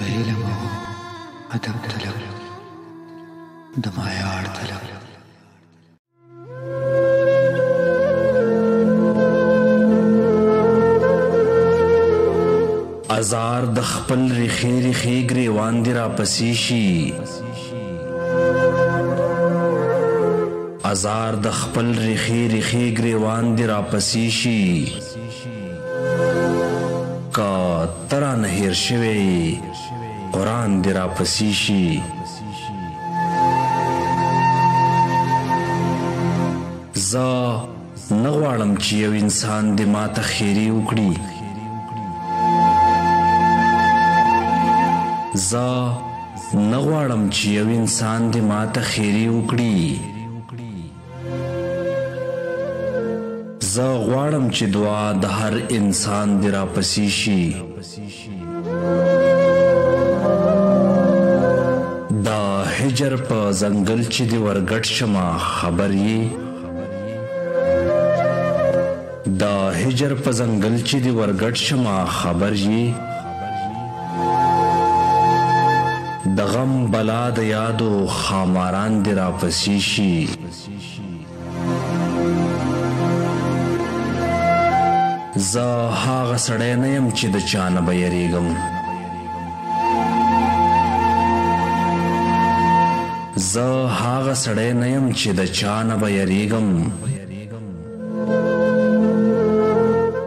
ധൈര്യമോ അതംതലം ദമായ ആർത്തലം azar د خپل رخيري خيګري واندرا پسيشي azar د خپل رخيري خيګري واندرا پسيشي کا ترا نهر شوي قران درا پسيشي ز نغوالم چې یو انسان د ماته خيري وکړي زا نغوارم چې یو انسان دې ماته خیری وکړي زا غوارم چې دعا د هر انسان دې را پسې شي دا هجر په ځنګل چې دې ورګټ شمه خبر یې دا هجر په ځنګل چې دې ورګټ شمه خبر یې دغم بلا د یادو خاماران دی را پسې شي زه هغه سړی نه یم چې د چا نه به یریږم زه هغه سړی نه یم چې د چا نه به یریږم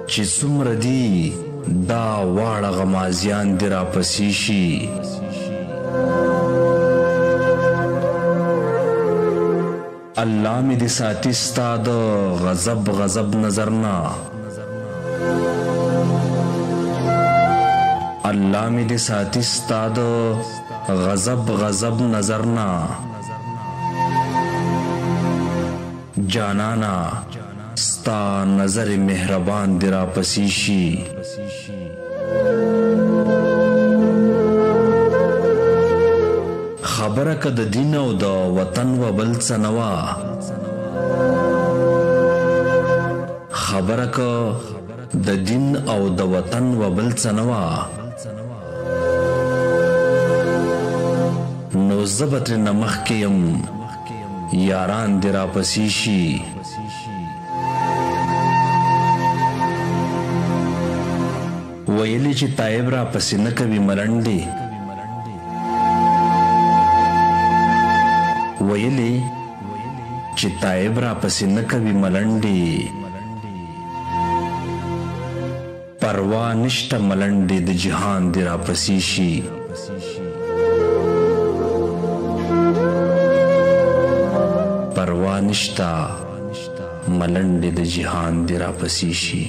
چې څومره دي دا واړه غمازیان دی را پسې شي الله می دې ساتي ستا د غضب غضب نظر نه الله می دې ساتي ستا د غضب غضب نظر نه جانانا ستا نظر مهربان درا پسې شي خبره که د دین او د وطن و بل څه نه وه خبره که د دین او د وطن و بل څه نه وه نو زه به ترېنه مخکې یم یاران دې راپسې شي ویلې چې طایب راپسې نه کوي ملنډې ویلی چې طایب را پسې نه کوي ملنډې پروا نشته ملنډې د جهان دې را پسې شي پروا نشته ملنډې د جهان دې را پسې شي